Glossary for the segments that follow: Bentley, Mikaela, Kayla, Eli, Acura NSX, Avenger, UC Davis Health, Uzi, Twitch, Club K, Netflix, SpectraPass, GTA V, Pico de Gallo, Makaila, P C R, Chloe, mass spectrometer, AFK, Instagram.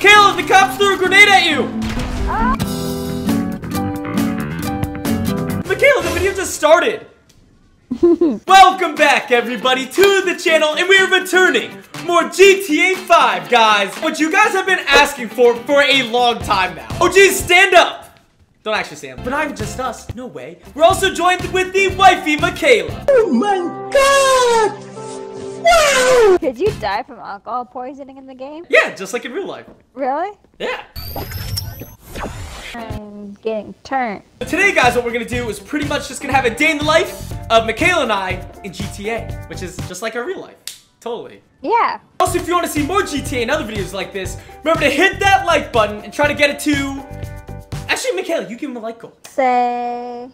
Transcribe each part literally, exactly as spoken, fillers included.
Makaila, the cops threw a grenade at you! Uh. Makaila, the video just started! Welcome back, everybody, to the channel, and we're returning more G T A five, guys. What you guys have been asking for for a long time now. Oh, geez, stand up! Don't actually stand up, but I'm just us. No way. We're also joined with the wifey, Makaila. Oh my god! Wow. Could you die from alcohol poisoning in the game? Yeah, just like in real life. Really? Yeah. I'm getting turned. But today, guys, what we're gonna do is pretty much just gonna have a day in the life of Makaila and I in G T A, which is just like our real life. Totally. Yeah. Also, if you want to see more G T A and other videos like this, remember to hit that like button and try to get it to... Actually, Makaila, you give him a like goal. Say...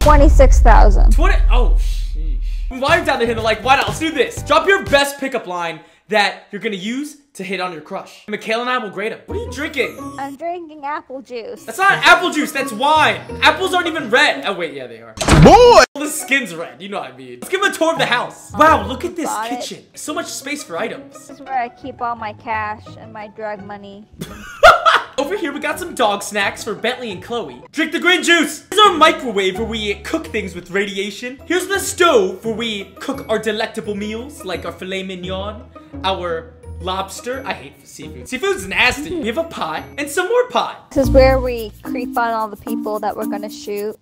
twenty-six thousand. twenty... Oh, sheesh. While you're down there hitting the like, why not? Let's do this. Drop your best pickup line that you're gonna use to hit on your crush. Makaila and I will grade him. What are you drinking? I'm drinking apple juice. That's not apple juice, that's wine. Apples aren't even red. Oh wait, yeah, they are. Boy! The skin's red, you know what I mean. Let's give him a tour of the house. Wow, look at this kitchen. So much space for items. This is where I keep all my cash and my drug money. Over here, we got some dog snacks for Bentley and Chloe. Drink the green juice! Here's our microwave where we cook things with radiation. Here's the stove where we cook our delectable meals, like our filet mignon, our lobster. I hate seafood. Seafood's nasty. We have a pot and some more pot. This is where we creep on all the people that we're gonna shoot.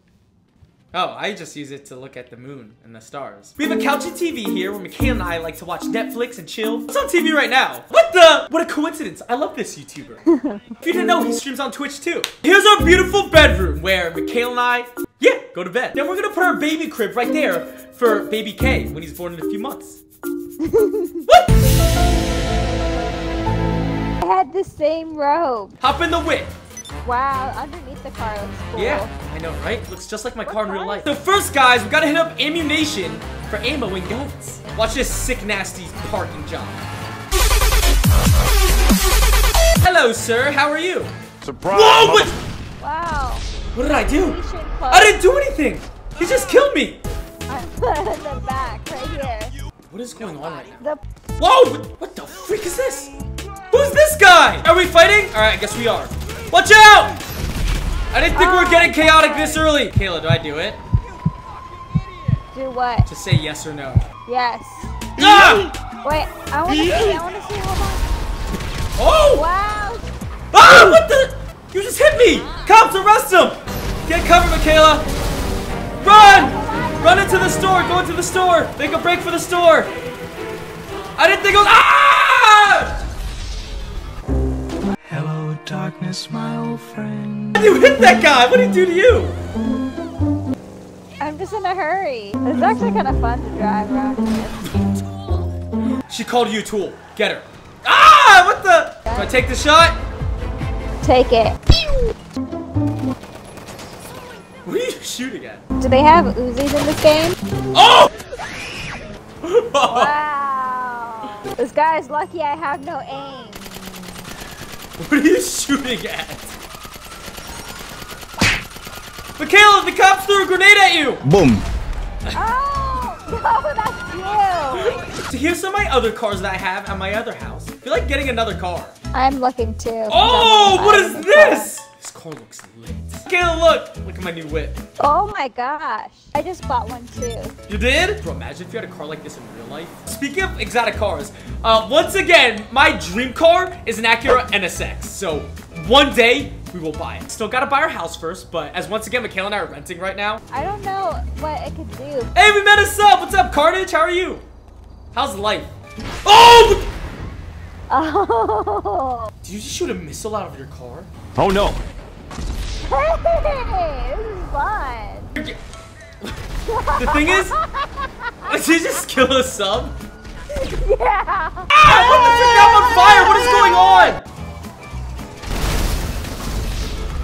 Oh, I just use it to look at the moon and the stars. We have a couch and T V here where Makaila and I like to watch Netflix and chill. What's on T V right now? What the? What a coincidence. I love this YouTuber. If you didn't know, he streams on Twitch too. Here's our beautiful bedroom where Makaila and I, yeah, go to bed. Then we're gonna put our baby crib right there for baby K when he's born in a few months. What? I had the same robe. Hop in the whip. Wow, underneath the car looks cool. Yeah, I know, right? Looks just like my car in real life. So first, guys, we gotta hit up ammunition for ammo and guns. Watch this sick, nasty parking job. Hello, sir. How are you? Surprise! Whoa! What? Wow. What did I do? I didn't do anything. He just killed me. I'm in the back, right here. What is going on right now? The Whoa! What the freak is this? Who's this guy? Are we fighting? All right, I guess we are. Watch out! I didn't think oh, we were getting chaotic God. this early. Makaila, do I do it? Do what? Just say yes or no. Yes. Ah! Wait, I want to see. I want to see. Hold on. Oh! Wow! Ah! What the? You just hit me! Cops, arrest him! Get cover, Makaila. Run! Run into the store. Go into the store. Make a break for the store. I didn't think it was. Ah! Darkness, my old friend. How did you hit that guy? What did he do to you? I'm just in a hurry. It's actually kind of fun to drive around here. She called you Tool. Get her. Ah! What the? Do I take the shot? Take it. What are you shooting at? Do they have Uzis in this game? Oh! Wow. This guy is lucky I have no aim. What are you shooting at? Makaila, the cops threw a grenade at you! Boom! Oh! No, that's you! So here's some of my other cars that I have at my other house. I feel like getting another car. I'm looking too. Oh! What is this? Car. This car looks lit. Makaila, look! Look at my new whip. Oh my gosh. I just bought one too. You did? Bro, imagine if you had a car like this in real life. Speaking of exotic cars, Uh, once again, my dream car is an Acura N S X, so one day we will buy it. Still gotta buy our house first, but as once again, Makaila and I are renting right now. I don't know what it could do. Hey, we met a sub! What's up, Carnage? How are you? How's life? Oh! Oh! Did you just shoot a missile out of your car? Oh no! Hey! This is fun! The thing is, did you just kill a sub? Yeah! Ah! What the frick? I'm on fire! What is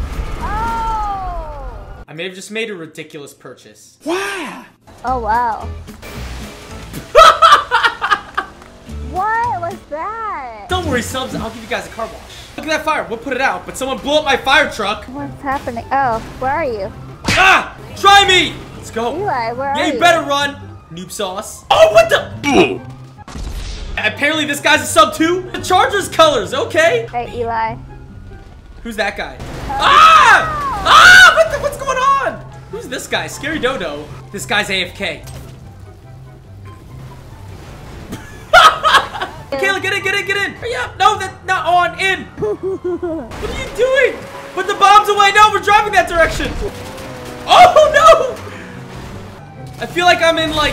going on? Oh! I may have just made a ridiculous purchase. Wow! Oh wow. What was that? Don't worry, subs, I'll give you guys a car wash. Look at that fire, we'll put it out, but someone blew up my fire truck! What's happening? Oh, where are you? Ah! Try me! Let's go! Eli, where yeah, are you? Yeah, you better run! Noob sauce. Oh, what the? Apparently this guy's a sub too. The Chargers colors, okay? Hey, Eli. Who's that guy? Oh. Ah! Ah! What the, what's going on? Who's this guy? Scary Dodo. This guy's A F K. Kayla, get in, get in, get in! Hurry up! No, that's not on, in! What are you doing? Put the bombs away! No, we're driving that direction! Oh, no! I feel like I'm in, like,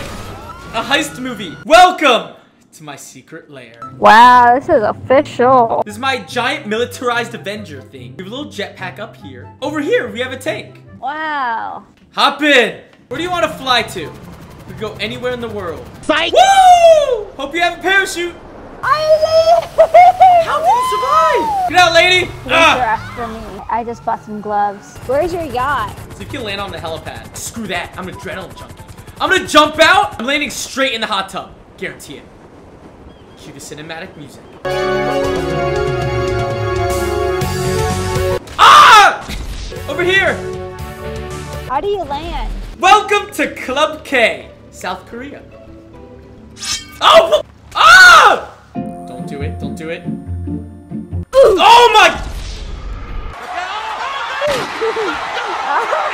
a heist movie. Welcome to my secret lair. Wow, this is official. This is my giant militarized Avenger thing. We have a little jetpack up here. Over here, we have a tank. Wow. Hop in! Where do you want to fly to? We go anywhere in the world. Psych! Woo! Hope you have a parachute! How did you survive? Get out, lady! Ah. After me. I just bought some gloves. Where's your yacht? So you can land on the helipad. Screw that. I'm an adrenaline junkie. I'm gonna jump out. I'm landing straight in the hot tub. Guarantee it. Cue the cinematic music. Ah! Over here. How do you land? Welcome to Club K, South Korea. Oh! Ah! Do it, don't do it. Ooh. Oh my!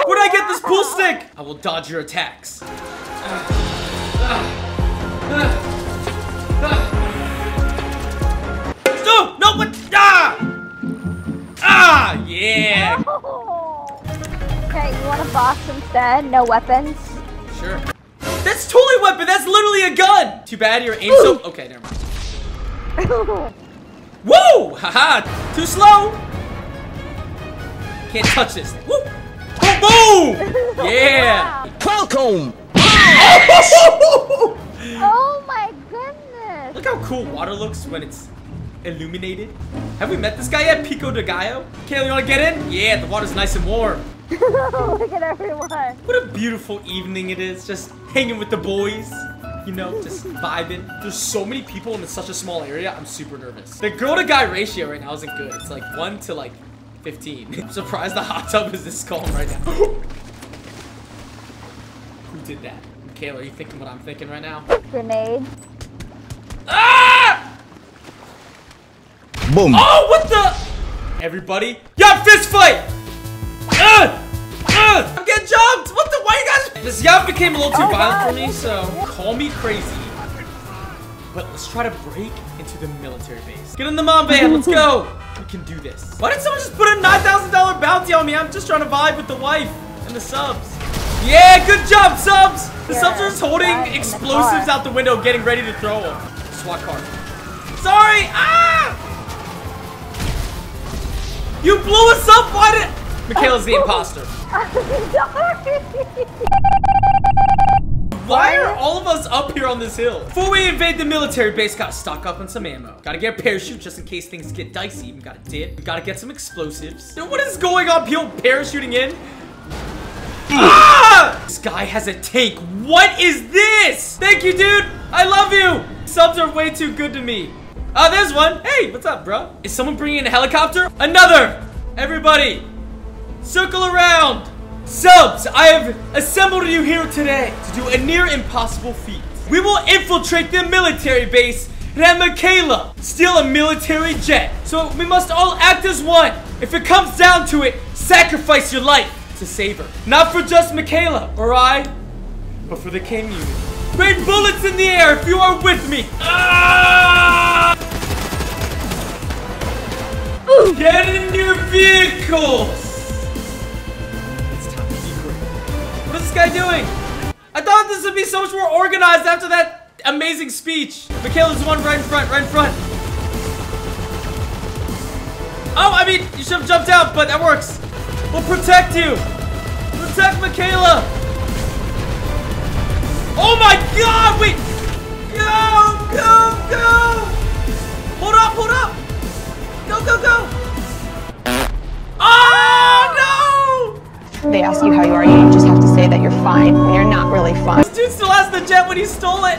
Where'd I get this pool stick? I will dodge your attacks. Uh, uh, uh, uh. No, no, what? Ah! Ah, yeah! No. Okay, you want a box instead? No weapons? Sure. That's totally a weapon! That's literally a gun! Too bad your aim so. Okay, never mind. Whoa! Haha! -ha. Too slow! Can't touch this. Woo! Boom! Boom! Yeah! Welcome! Oh my goodness! Look how cool water looks when it's illuminated. Have we met this guy yet? Pico de Gallo? Kayla, you wanna get in? Yeah, the water's nice and warm. Look at everyone. What a beautiful evening it is, just hanging with the boys. You know, just vibing. There's so many people in such a small area, I'm super nervous. The girl to guy ratio right now isn't good. It's like one to like fifteen. I'm surprised the hot tub is this calm right now. Who did that? Kayla, are you thinking what I'm thinking right now? Grenade. Ah! Boom. Oh, what the? Everybody, yeah, fist fight! Ah! Ah! I'm getting jumped! What the? Why you guys? This yacht became a little too oh, violent for me, so call me crazy. But let's try to break into the military base. Get in the mom van, let's go! We can do this. Why did someone just put a nine thousand dollar bounty on me? I'm just trying to vibe with the wife and the subs. Yeah, good job, subs! The yeah, subs are just holding explosives the out the window, getting ready to throw them. SWAT car. Sorry! Ah! You blew us up! Why did... Mikaela's the imposter. Why are all of us up here on this hill? Before we invade the military base, gotta stock up on some ammo. Gotta get a parachute just in case things get dicey. We gotta dip. We gotta get some explosives. What is going on? People parachuting in? Ah! This guy has a tank. What is this? Thank you, dude. I love you. Subs are way too good to me. Oh, there's one. Hey, what's up, bro? Is someone bringing in a helicopter? Another. Everybody. Circle around! Subs, I have assembled you here today to do a near impossible feat. We will infiltrate the military base and have Makaila steal a military jet. So we must all act as one. If it comes down to it, sacrifice your life to save her. Not for just Makaila or I, but for the community. Rain bullets in the air if you are with me. Ah! Get in your vehicles! What's this guy doing? I thought this would be so much more organized after that amazing speech. Mikaela's the one right in front, right in front. Oh, I mean, you should have jumped out, but that works. We'll protect you. Protect Mikaela. Oh my god, wait. Go, go, go. Hold up, hold up. Go, go, go. Oh, no. They ask you how you are, you just have to say that you're fine when you're not really fine. This dude still has the jet when he stole it.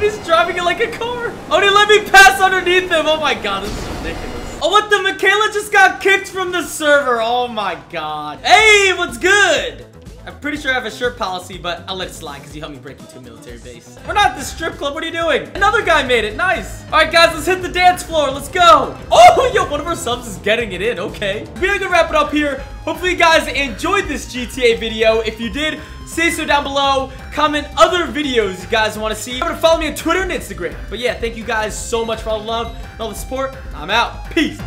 He's driving it like a car. Oh, he let me pass underneath him. Oh my god, this is ridiculous. Oh, what the? Mikaela just got kicked from the server. Oh my god. Hey, what's good? I'm pretty sure I have a shirt policy, but I'll let it slide because you helped me break into a military base. We're not at the strip club. What are you doing? Another guy made it. Nice. All right, guys, let's hit the dance floor. Let's go. Oh, yo, one of our subs is getting it in. Okay. We're going to wrap it up here. Hopefully, you guys enjoyed this G T A video. If you did, say so down below. Comment other videos you guys want to see. Remember to follow me on Twitter and Instagram. But yeah, thank you guys so much for all the love and all the support. I'm out. Peace.